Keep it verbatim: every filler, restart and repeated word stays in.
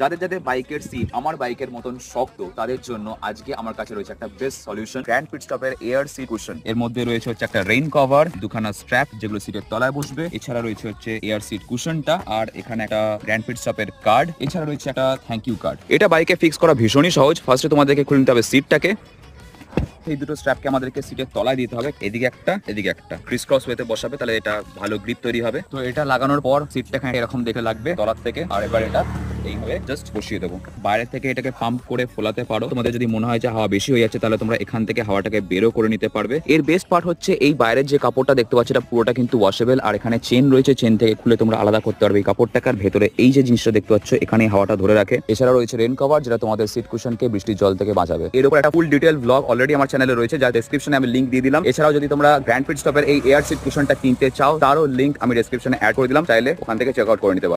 যাদের যাদের বাইকের সিট আমার বাইকের মতন শক্ত তাদের জন্য আজকে আমার কাছে রয়েছে একটা বেস্ট সলিউশন। গ্র্যান্ড পিট স্টপের এয়ার সিট কুশন, এর মধ্যে রয়েছে হচ্ছে একটা রেইন কভার, দুখানা স্ট্র্যাপ যেগুলো সিটের তলায় বসবে, এছাড়া রয়েছে হচ্ছে এয়ার সিট কুশনটা, আর এখানে একটা গ্র্যান্ড পিট স্টপের কার্ড, এছাড়া রয়েছে একটা থ্যাংক ইউ কার্ড। এটা বাইকে ফিক্স করা ভীষণই সহজ। ফার্স্টে তোমাদেরকে খুলে নিতে হবে সিটটাকে, এই দুটো স্ট্র্যাপকে আমাদেরকে সিটের তলায় দিতে হবে, এদিকে একটা এদিকে একটা ক্রিস ক্রস ওয়েতে বসাবে, তাহলে এটা ভালো গ্রিপ তৈরি হবে। তো এটা লাগানোর পর সিটটা এরকম দেখে লাগবে তলার থেকে, আর এবার এটা এইভাবে জাস্ট বসিয়ে দেবো। বাইরে থেকে এটাকে পাম্প করে ফোলাতে পারো, তোমাদের যদি মনে হয় যে হাওয়া বেশি হয়ে যাচ্ছে তাহলে তোমরা এখান থেকে হাওয়াটাকে বেরো করে নিতে পারবে। এর বেস্ট পার্ট হচ্ছে এই বাইরের যে কাপড়টা দেখতে পাচ্ছ এটা পুরোটা কিন্তু ওয়াশেবেল, আর এখানে চেন রয়েছে, চেন থেকে খুলে তোমরা আলাদা করতে পারবে এই কাপড়টাকে। ভেতরে এই যে জিনিসটা দেখতে পাচ্ছ এখানে হাওয়াটা ধরে রাখে। এছাড়া রয়েছে রেন কভার যেটা তোমাদের সিট কুশনকে বৃষ্টির জল থেকে বাঁচাবে। এর উপর একটা ফুল ডিটেল ব্লগ অলরেডি আমার চ্যানেলে রয়েছে, যার ডেসক্রিপশনে আমি লিঙ্ক দিয়ে দিলাম। এছাড়াও যদি তোমরা গ্র্যান্ড পিট স্টপের এই এয়ার সিট কুশনটা কিনতে চাও তারও লিঙ্ক আমি ডেসক্রিপশনে অ্যাড করে দিলাম, চাইলে ওখান থেকে চেক আউট করে নিতে পারো।